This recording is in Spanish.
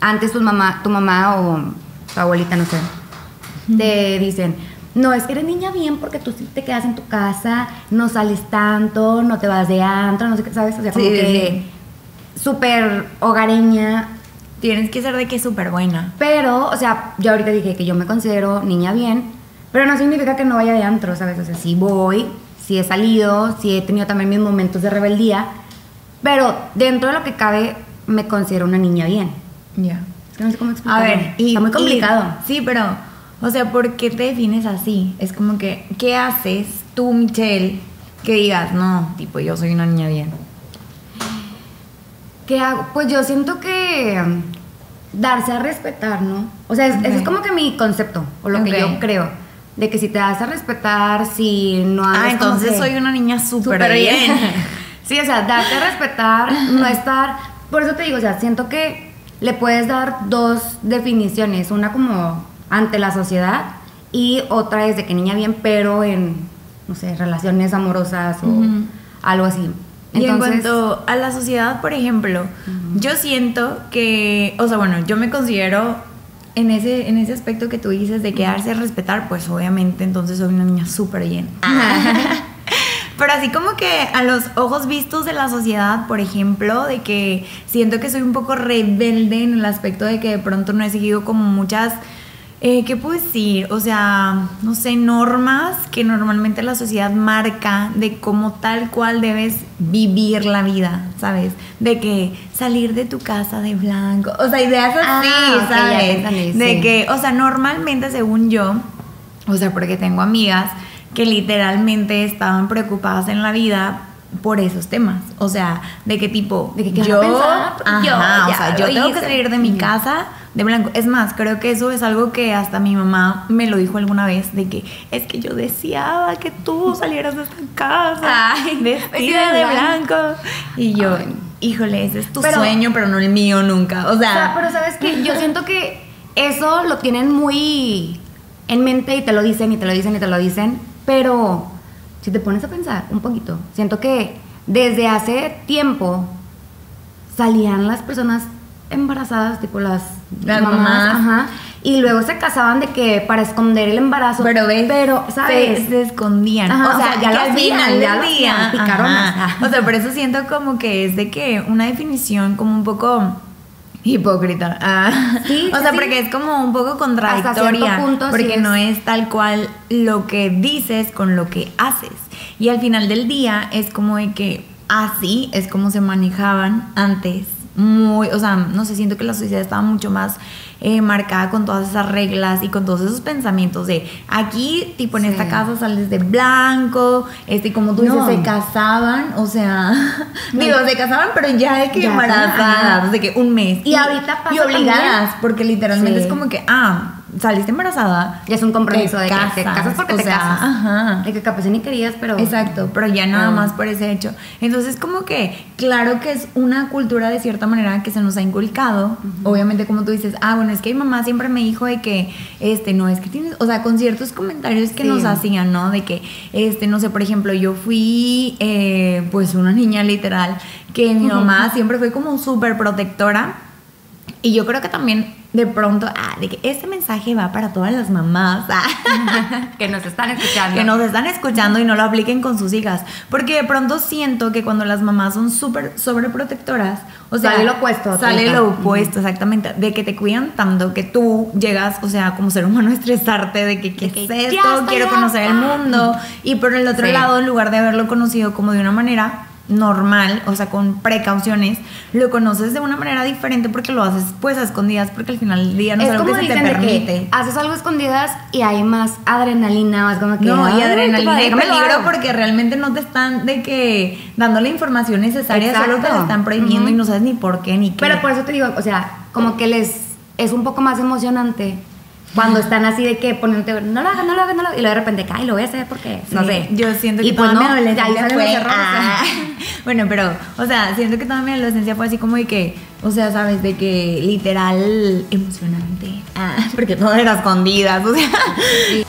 Antes tu mamá o tu abuelita, no sé, te dicen, no, es que eres niña bien porque tú sí te quedas en tu casa, no sales tanto, no te vas de antro, no sé qué, ¿sabes? O sea, como sí, que súper hogareña. Tienes que ser de que súper buena. Pero, o sea, yo ahorita dije que yo me considero niña bien, pero no significa que no vaya de antro, ¿sabes? O sea, sí voy, sí he salido, sí he tenido también mis momentos de rebeldía, pero dentro de lo que cabe me considero una niña bien. Ya. Yeah. Es que no sé cómo explicarlo. A ver, está muy complicado. Sí, pero, o sea, ¿por qué te defines así? Es como que, ¿qué haces tú, Michelle, que digas, no, tipo, yo soy una niña bien? ¿Qué hago? Pues yo siento que darse a respetar, ¿no? O sea, okay, ese es como que mi concepto, o lo okay que yo creo, de que si te das a respetar, si no haces... Ah, entonces soy una niña súper bien. Sí, o sea, darte a respetar, no estar... Por eso te digo, o sea, siento que le puedes dar dos definiciones, una como ante la sociedad y otra es de que niña bien, pero en, no sé, relaciones amorosas o algo así. Entonces, y en cuanto a la sociedad, por ejemplo, yo siento que, o sea, bueno, yo me considero en ese aspecto que tú dices de quedarse a respetar, pues obviamente entonces soy una niña súper bien. Pero así como que a los ojos vistos de la sociedad, por ejemplo, de que siento que soy un poco rebelde en el aspecto de que de pronto no he seguido como muchas, ¿qué puedo decir? O sea, no sé, normas que normalmente la sociedad marca de cómo tal cual debes vivir la vida, ¿sabes? De que salir de tu casa de blanco, o sea, ideas así, ¿sabes? Okay, sí. De que, o sea, normalmente según yo, o sea, porque tengo amigas que literalmente estaban preocupadas en la vida por esos temas, o sea, de qué tipo, de que yo, o sea, yo tengo que salir de mi casa de blanco. Es más, creo que eso es algo que hasta mi mamá me lo dijo alguna vez, de que es que yo deseaba que tú salieras de esta casa vestida de blanco. Y yo, híjole, ese es tu sueño, pero no el mío nunca. O sea, pero sabes que yo siento que eso lo tienen muy en mente y te lo dicen y te lo dicen y te lo dicen, pero si te pones a pensar un poquito, siento que desde hace tiempo salían las personas embarazadas, tipo las mamás, y luego se casaban de que para esconder el embarazo, pero ¿sabes? Se escondían, o sea, ya lo hacían, ya lo hacían, picaron. O sea, por eso siento como que es de que una definición como un poco hipócrita, sí, o sea, sí, porque es como un poco contradictoria, punto, porque sí no es tal cual lo que dices con lo que haces, y al final del día es como de que así es como se manejaban antes, muy, o sea, no sé, siento que la sociedad estaba mucho más marcada con todas esas reglas y con todos esos pensamientos de aquí, tipo en esta casa sales de blanco, como tú dices, se casaban, o sea, se casaban, pero ya es que ya embarazadas, o sea, que un mes. Y ahorita pasa y obligadas, también, porque literalmente es como que, saliste embarazada. Ya es un compromiso de que te casas porque te casas. De que capaz ni querías, pero... Exacto, pero ya nada más por ese hecho. Entonces, como que, claro que es una cultura de cierta manera que se nos ha inculcado. Obviamente, como tú dices, bueno, es que mi mamá siempre me dijo de que, no, es que tienes... O sea, con ciertos comentarios que nos hacían, ¿no? De que, no sé, por ejemplo, yo fui, pues, una niña literal, que mi mamá siempre fue como súper protectora. Y yo creo que también... De pronto, de que este mensaje va para todas las mamás que nos están escuchando. Que nos están escuchando y no lo apliquen con sus hijas. Porque de pronto siento que cuando las mamás son súper sobreprotectoras, o sea, sale lo opuesto. Sale lo opuesto, exactamente. De que te cuidan tanto que tú llegas, o sea, como ser humano, a estresarte de que, ¿qué es esto? Quiero conocer el mundo. Y por el otro lado, en lugar de haberlo conocido como de una manera normal, o sea, con precauciones, lo conoces de una manera diferente porque lo haces pues a escondidas, porque al final del día no es algo que se te permite. Haces algo a escondidas y hay más adrenalina, más como que y adrenalina y peligro porque realmente no te están de que dando la información necesaria, solo te la están prohibiendo y no sabes ni por qué ni qué. Pero por eso te digo, o sea, como que les es un poco más emocionante cuando están así de que poniéndote, no lo hagas, y luego de repente, ay, lo voy a hacer porque, no sé. Yo siento que pues no, ya fue. Bueno, pero, o sea, siento que toda mi adolescencia fue así como de que, o sea, sabes, de que literal emocionante, porque todo era escondidas, o sea. Sí.